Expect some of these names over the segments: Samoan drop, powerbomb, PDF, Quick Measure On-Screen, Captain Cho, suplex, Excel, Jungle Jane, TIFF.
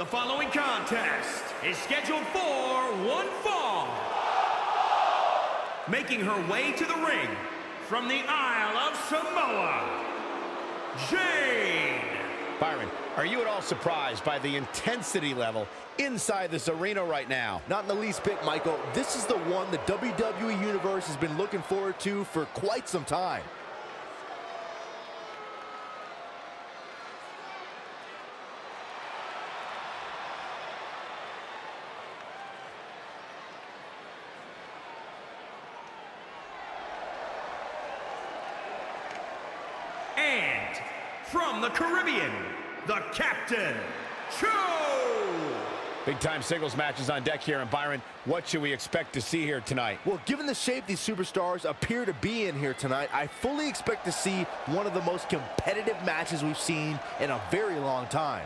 The following contest is scheduled for one fall. Making her way to the ring from the Isle of Samoa, Jane. Byron, are you at all surprised by the intensity level inside this arena right now? Not in the least bit, Michael. This is the one the WWE Universe has been looking forward to for quite some time. And from the Caribbean, the Captain Cho. Big-time singles matches on deck here. And Byron, what should we expect to see here tonight? Well, given the shape these superstars appear to be in here tonight, I fully expect to see one of the most competitive matches we've seen in a very long time.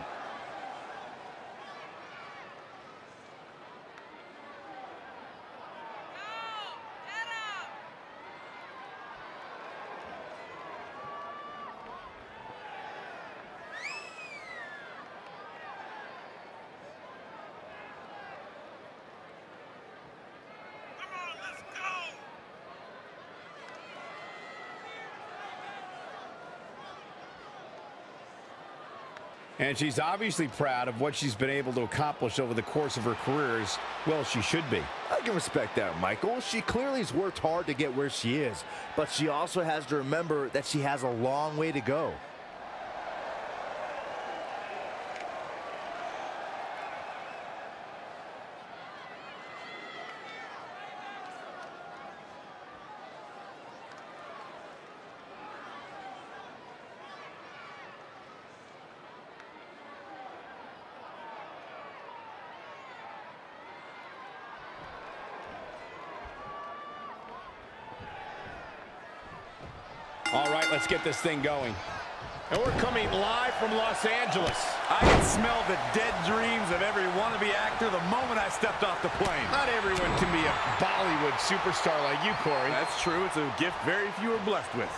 And she's obviously proud of what she's been able to accomplish over the course of her career, as well she should be. I can respect that, Michael. She clearly has worked hard to get where she is, but she also has to remember that she has a long way to go. All right, let's get this thing going. And we're coming live from Los Angeles. I can smell the dead dreams of every wannabe actor the moment I stepped off the plane. Not everyone can be a Bollywood superstar like you, Corey. That's true. It's a gift very few are blessed with.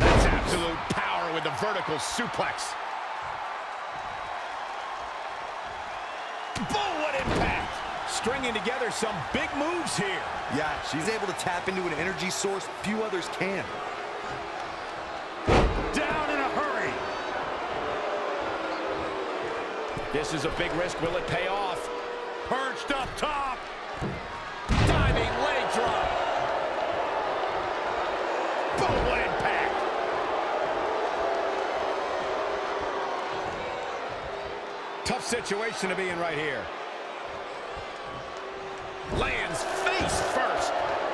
That's absolute power with the vertical suplex. Boom, what impact! Stringing together some big moves here. Yeah, she's able to tap into an energy source few others can. Down in a hurry. This is a big risk. Will it pay off? Perched up top. Diving leg drop. Boom, what impact. Tough situation to be in right here. Lands face first.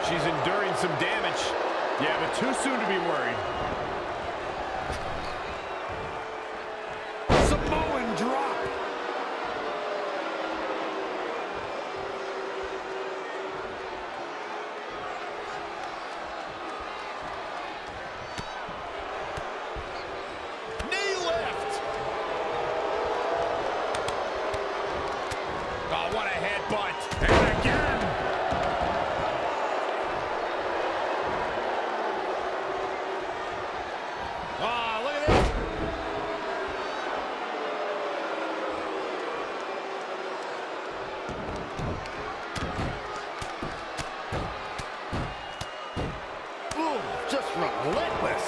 She's enduring some damage. Yeah, but too soon to be worried. Samoan drop. Knee left. Oh, what a headbutt. And again. Relentless.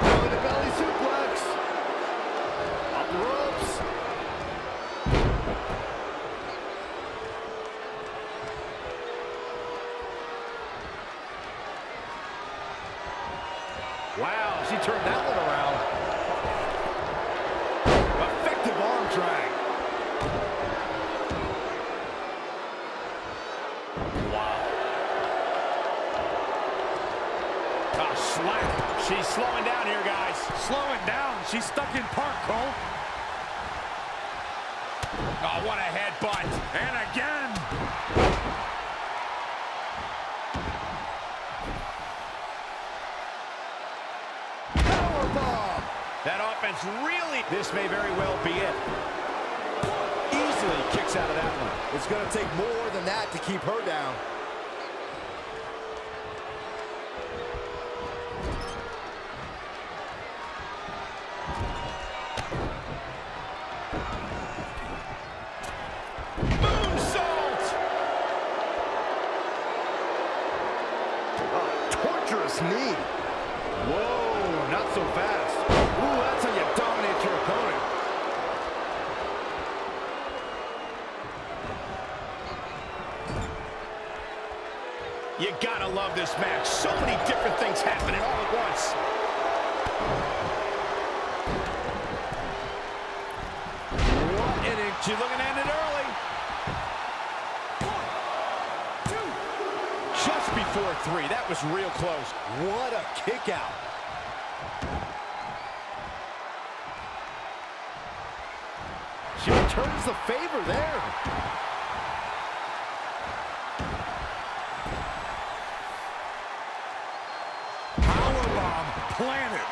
Belly-to-belly suplex. Up the ropes. Wow, she turned that one around. Effective arm drag. A slap. She's slowing down here, guys. Slowing down. She's stuck in park, Cole. Oh, what a headbutt. And again. Powerbomb. That offense really. This may very well be it. Easily kicks out of that one. It's going to take more than that to keep her down. Nice knee. Whoa, not so fast. Ooh, that's how you dominate your opponent. You gotta love this match. So many different things happening all at once. What an inch. She's looking at it early. Just before three. That was real close. What a kick out. She returns the favor there. Powerbomb planted.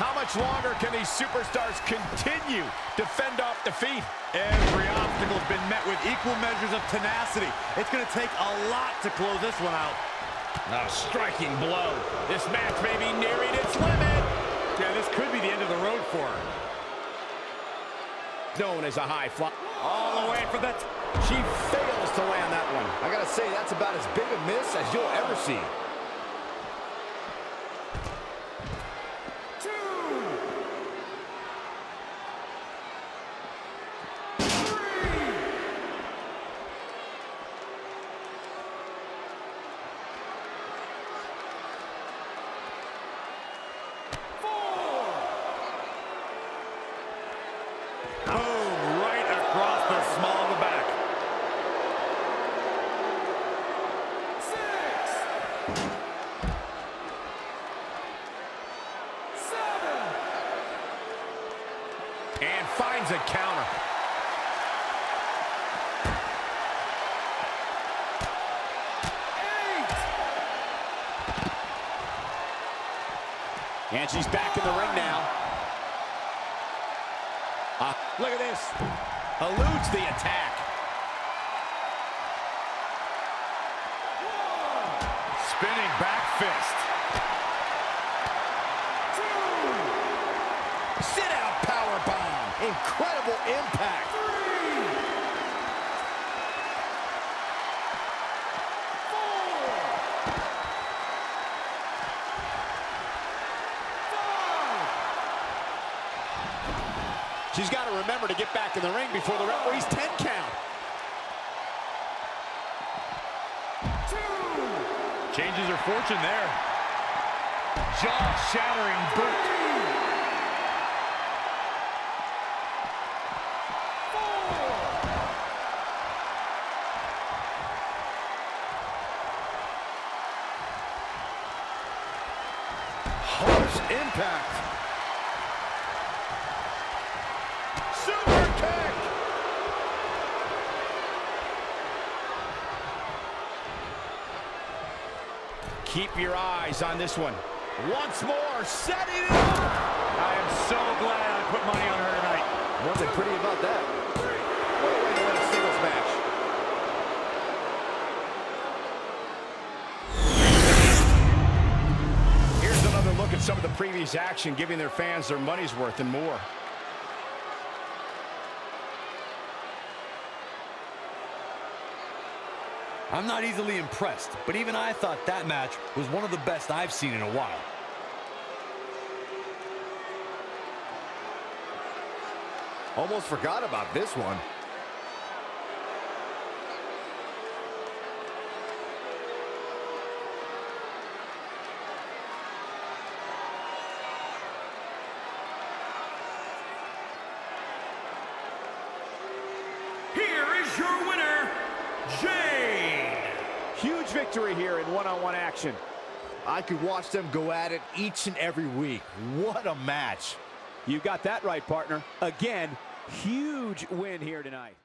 How much longer can these superstars continue to fend off defeat? Every obstacle has been met with equal measures of tenacity. It's going to take a lot to close this one out. A striking blow. This match may be nearing its limit. Yeah, this could be the end of the road for her. Known as a high fly. All the way for that. She fails to land that one. I got to say, that's about as big a miss as you'll ever see. And finds a counter. Eight. And she's back in the ring now. Look at this. Eludes the attack. One. Spinning back fist. Incredible impact. Three. Four. Five. She's got to remember to get back in the ring before the referee's 10 count. Two. Changes her fortune there. Jaw-shattering boot. Harsh impact. Super kick. Keep your eyes on this one. Once more, setting it up. I am so glad I put money on her tonight. Nothing pretty about that. What a way to win a singles match. Look at some of the previous action, giving their fans their money's worth and more. I'm not easily impressed, but even I thought that match was one of the best I've seen in a while. Almost forgot about this one. Your winner, Jane. Huge victory here in one-on-one action. I could watch them go at it each and every week. What a match. You got that right, partner. Again, huge win here tonight.